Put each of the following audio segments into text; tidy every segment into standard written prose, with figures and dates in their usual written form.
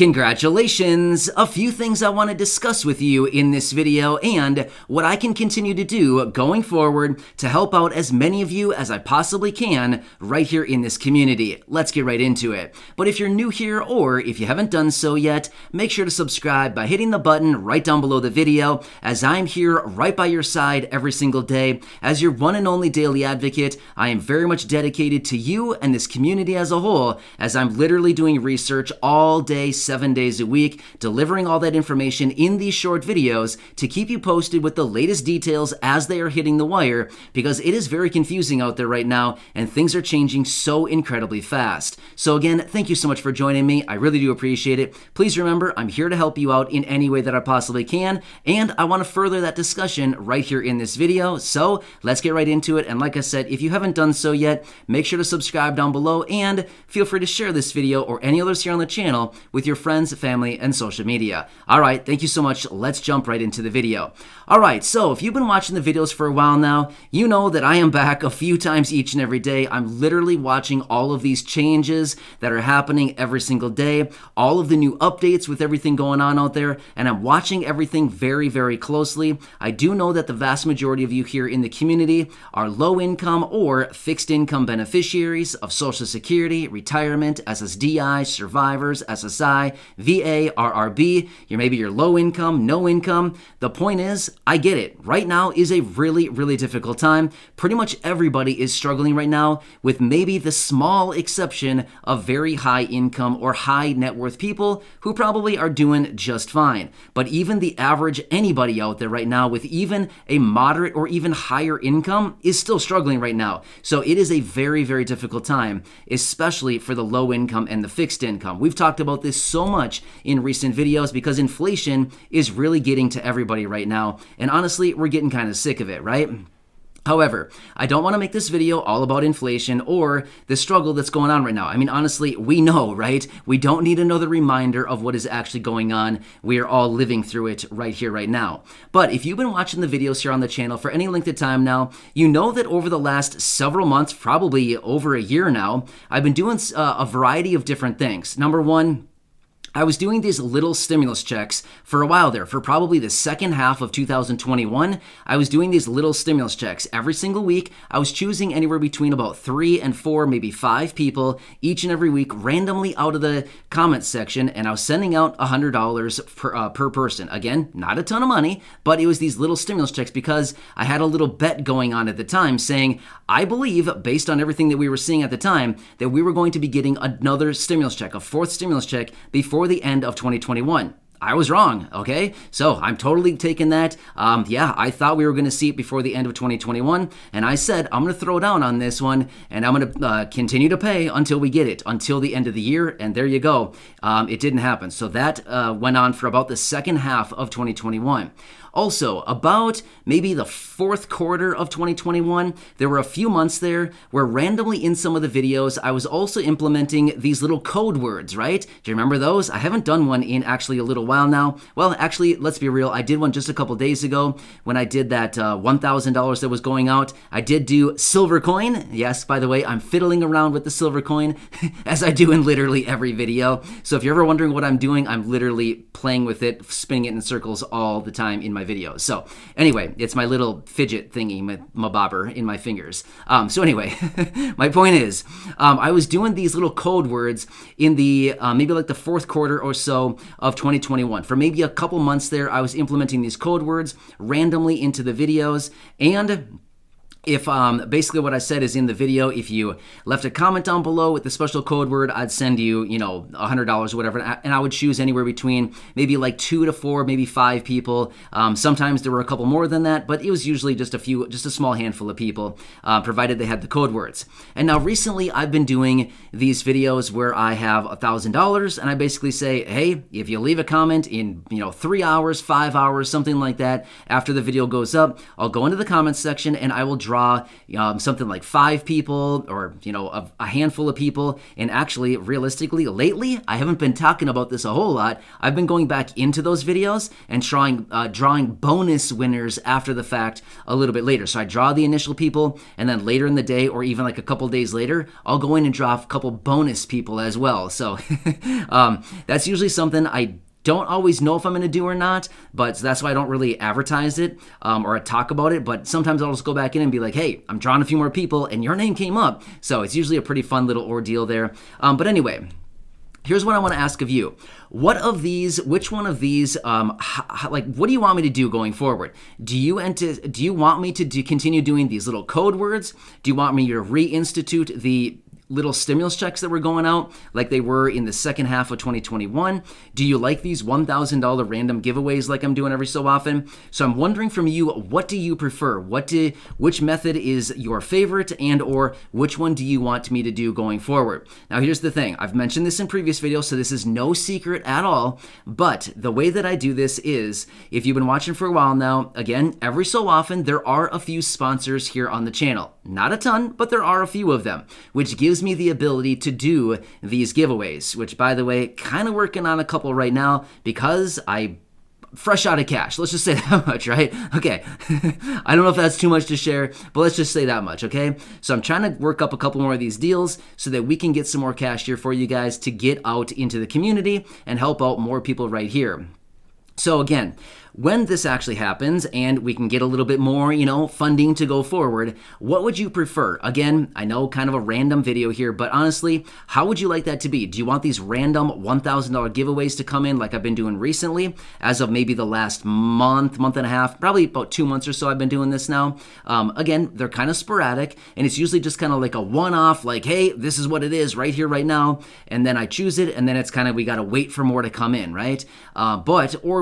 Congratulations! A few things I want to discuss with you in this video and what I can continue to do going forward to help out as many of you as I possibly can right here in this community. Let's get right into it. But if you're new here or if you haven't done so yet, make sure to subscribe by hitting the button right down below the video, as I'm here right by your side every single day. As your one and only daily advocate, I am very much dedicated to you and this community as a whole, as I'm literally doing research all day, 7 days a week, delivering all that information in these short videos to keep you posted with the latest details as they are hitting the wire, because it is very confusing out there right now and things are changing so incredibly fast. So again, thank you so much for joining me. I really do appreciate it. Please remember, I'm here to help you out in any way that I possibly can, and I want to further that discussion right here in this video. So let's get right into it. And like I said, if you haven't done so yet, make sure to subscribe down below and feel free to share this video or any others here on the channel with your friends, family, and social media. All right, thank you so much. Let's jump right into the video. All right, so if you've been watching the videos for a while now, you know that I am back a few times each and every day. I'm literally watching all of these changes that are happening every single day, all of the new updates with everything going on out there, and I'm watching everything very, very closely. I do know that the vast majority of you here in the community are low income or fixed income beneficiaries of Social Security, retirement, SSDI, survivors, SSI, VA, RRB, maybe you're low income, no income. The point is, I get it. Right now is a really, really difficult time. Pretty much everybody is struggling right now, with maybe the small exception of very high income or high net worth people who probably are doing just fine. But even the average anybody out there right now with even a moderate or even higher income is still struggling right now. So it is a very, very difficult time, especially for the low income and the fixed income. We've talked about this so much in recent videos because inflation is really getting to everybody right now. And honestly, we're getting kind of sick of it, right? However, I don't want to make this video all about inflation or the struggle that's going on right now. I mean, honestly, we know, right? We don't need another reminder of what is actually going on. We are all living through it right here, right now. But if you've been watching the videos here on the channel for any length of time now, you know that over the last several months, probably over a year now, I've been doing a variety of different things. Number one, I was doing these little stimulus checks for a while there, for probably the second half of 2021. I was doing these little stimulus checks every single week. I was choosing anywhere between about 3 and 4, maybe 5 people each and every week randomly out of the comment section, and I was sending out $100 per person. Again, not a ton of money, but it was these little stimulus checks because I had a little bet going on at the time saying, I believe, based on everything that we were seeing at the time, that we were going to be getting another stimulus check, a 4th stimulus check, before the end of 2021. I was wrong, okay? So I'm totally taking that. Yeah, I thought we were gonna see it before the end of 2021, and I said, I'm gonna throw down on this one, and I'm gonna continue to pay until we get it, until the end of the year, and there you go. It didn't happen. So that went on for about the second half of 2021. Also, about maybe the 4th quarter of 2021, there were a few months there where randomly in some of the videos, I was also implementing these little code words, right? Do you remember those? I haven't done one in actually a little while now. Well, actually, let's be real. I did one just a couple days ago when I did that $1,000 that was going out. I did do silver coin. Yes, by the way, I'm fiddling around with the silver coin as I do in literally every video. So if you're ever wondering what I'm doing, I'm literally playing with it, spinning it in circles all the time in my videos. So anyway, it's my little fidget thingy, my bobber in my fingers. So anyway, my point is, I was doing these little code words in the maybe like the 4th quarter or so of 2021. For maybe a couple months there, I was implementing these code words randomly into the videos. And if basically what I said is in the video, if you left a comment down below with the special code word, I'd send you, you know, $100 or whatever. And I would choose anywhere between maybe like 2 to 4, maybe 5 people. Sometimes there were a couple more than that, but it was usually just a few, just a small handful of people, provided they had the code words. And now recently I've been doing these videos where I have $1,000 and I basically say, hey, if you leave a comment in, you know, 3 hours, 5 hours, something like that, after the video goes up, I'll go into the comments section and I will draw something like 5 people or, you know, a handful of people. And actually, realistically, lately, I haven't been talking about this a whole lot. I've been going back into those videos and trying drawing bonus winners after the fact a little bit later. So I draw the initial people, and then later in the day or even like a couple days later, I'll go in and draw a couple bonus people as well. So that's usually something I don't always know if I'm going to do or not, but that's why I don't really advertise it or talk about it. But sometimes I'll just go back in and be like, hey, I'm drawing a few more people and your name came up. So it's usually a pretty fun little ordeal there. But anyway, here's what I want to ask of you. What of these, which one of these, what do you want me to do going forward? Do you want me to continue doing these little code words? Do you want me to reinstitute the little stimulus checks that were going out like they were in the second half of 2021? Do you like these $1,000 random giveaways like I'm doing every so often? So I'm wondering from you, what do you prefer? Which method is your favorite, and or which one do you want me to do going forward? Now here's the thing, I've mentioned this in previous videos, so this is no secret at all, but the way that I do this is, if you've been watching for a while now, again, every so often there are a few sponsors here on the channel. Not a ton, but there are a few of them, which gives me the ability to do these giveaways, which, by the way, kind of working on a couple right now because I'm fresh out of cash. Let's just say that much, right? Okay. I don't know if that's too much to share, but let's just say that much, okay? So I'm trying to work up a couple more of these deals so that we can get some more cash here for you guys to get out into the community and help out more people right here. So again, when this actually happens and we can get a little bit more, you know, funding to go forward, what would you prefer? Again, I know kind of a random video here, but honestly, how would you like that to be? Do you want these random $1,000 giveaways to come in like I've been doing recently as of maybe the last month, month and a half, probably about 2 months or so I've been doing this now. Again, they're kind of sporadic and it's usually just kind of like a one-off, like, hey, this is what it is right here, right now. And then I choose it and then it's kind of, we got to wait for more to come in, right? Or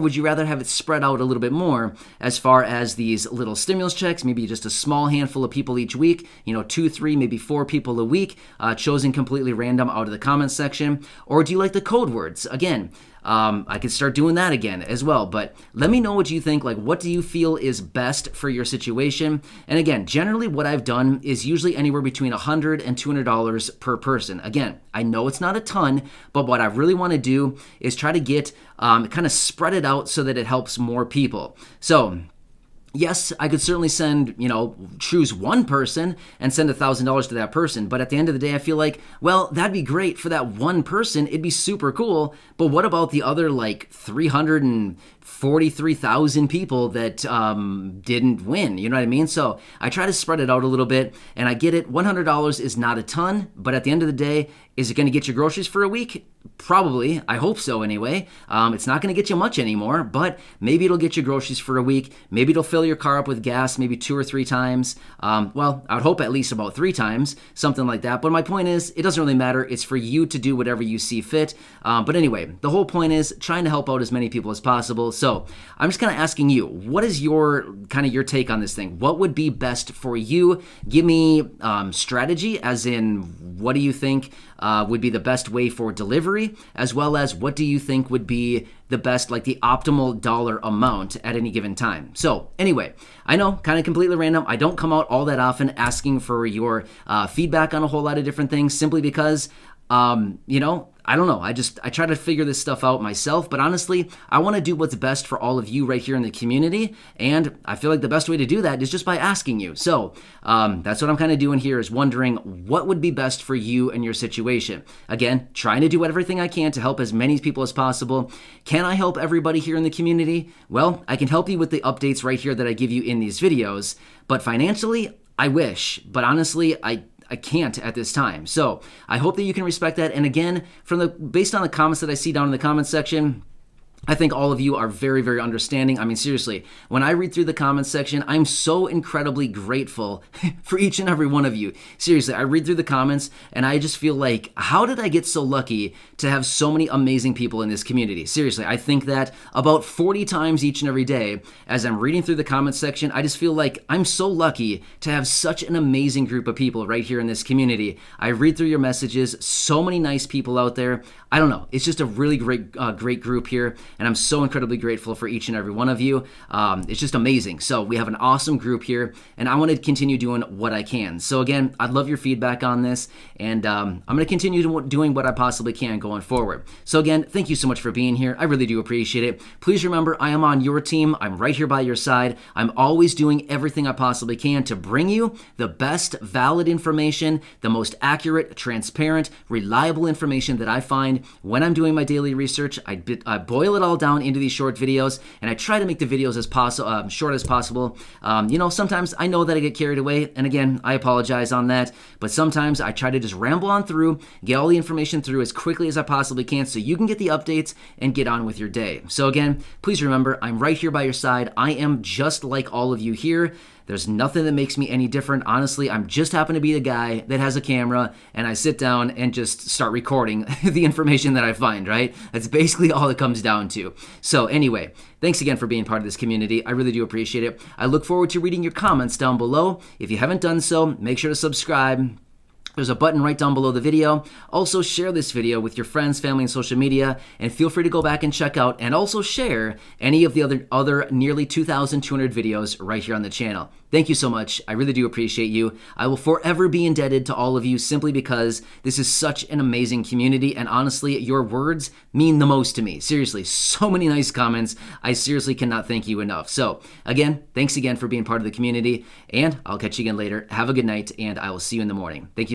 would you rather have it spread out a little bit more as far as these little stimulus checks, maybe just a small handful of people each week, you know, 2, 3, maybe 4 people a week, chosen completely random out of the comments section? Or do you like the code words? Again, I could start doing that again as well, but let me know what you think. Like, what do you feel is best for your situation? And again, generally what I've done is usually anywhere between $100 and $200 per person. Again, I know it's not a ton, but what I really want to do is try to get, kind of spread it out so that it helps more people. So yes, I could certainly send, you know, choose one person and send $1,000 to that person. But at the end of the day, I feel like, well, that'd be great for that one person. It'd be super cool. But what about the other like 343,000 people that didn't win? You know what I mean? So I try to spread it out a little bit, and I get it. $100 is not a ton, but at the end of the day, is it going to get you groceries for a week? Probably. I hope so anyway. It's not going to get you much anymore, but maybe it'll get you groceries for a week. Maybe it'll fill your car up with gas maybe 2 or 3 times. Well, I would hope at least about 3 times, something like that. But my point is, it doesn't really matter. It's for you to do whatever you see fit. But anyway, the whole point is trying to help out as many people as possible. So I'm just kind of asking you, what is your kind of your take on this thing? What would be best for you? Give me strategy, as in what do you think would be the best way for delivery, as well as what do you think would be the best, like the optimal dollar amount at any given time. So anyway, I know, kind of completely random. I don't come out all that often asking for your feedback on a whole lot of different things, simply because, you know, I don't know. I try to figure this stuff out myself, but honestly, I want to do what's best for all of you right here in the community. And I feel like the best way to do that is just by asking you. So that's what I'm kind of doing here, is wondering what would be best for you and your situation. Again, trying to do everything I can to help as many people as possible. Can I help everybody here in the community? Well, I can help you with the updates right here that I give you in these videos, but financially, I wish. But honestly, I can't at this time. So I hope that you can respect that. And again, from the based on the comments that I see down in the comments section, I think all of you are very, very understanding. I mean, seriously, when I read through the comments section, I'm so incredibly grateful for each and every one of you. Seriously, I read through the comments and I just feel like, how did I get so lucky to have so many amazing people in this community? Seriously, I think that about 40 times each and every day as I'm reading through the comments section. I just feel like I'm so lucky to have such an amazing group of people right here in this community. I read through your messages, so many nice people out there. I don't know, it's just a really great group here. and I'm so incredibly grateful for each and every one of you. It's just amazing. So we have an awesome group here, and I want to continue doing what I can. So again, I'd love your feedback on this, and I'm going to continue doing what I possibly can going forward. So again, thank you so much for being here. I really do appreciate it. Please remember, I am on your team. I'm right here by your side. I'm always doing everything I possibly can to bring you the best valid information, the most accurate, transparent, reliable information that I find when I'm doing my daily research. I boil it all down into these short videos, and I try to make the videos as short as possible. You know, sometimes I know that I get carried away, and again, I apologize on that, but sometimes I try to just ramble on through, get all the information through as quickly as I possibly can so you can get the updates and get on with your day. So again, please remember, I'm right here by your side. I am just like all of you here. There's nothing that makes me any different. Honestly, I'm just happen to be the guy that has a camera, and I sit down and just start recording the information that I find, right? That's basically all it comes down to. So anyway, thanks again for being part of this community. I really do appreciate it. I look forward to reading your comments down below. If you haven't done so, make sure to subscribe. There's a button right down below the video. Also, share this video with your friends, family, and social media, and feel free to go back and check out and also share any of the other nearly 2,200 videos right here on the channel. Thank you so much. I really do appreciate you. I will forever be indebted to all of you simply because this is such an amazing community, and honestly, your words mean the most to me. Seriously, so many nice comments. I seriously cannot thank you enough. So again, thanks again for being part of the community, and I'll catch you again later. Have a good night, and I will see you in the morning. Thank you.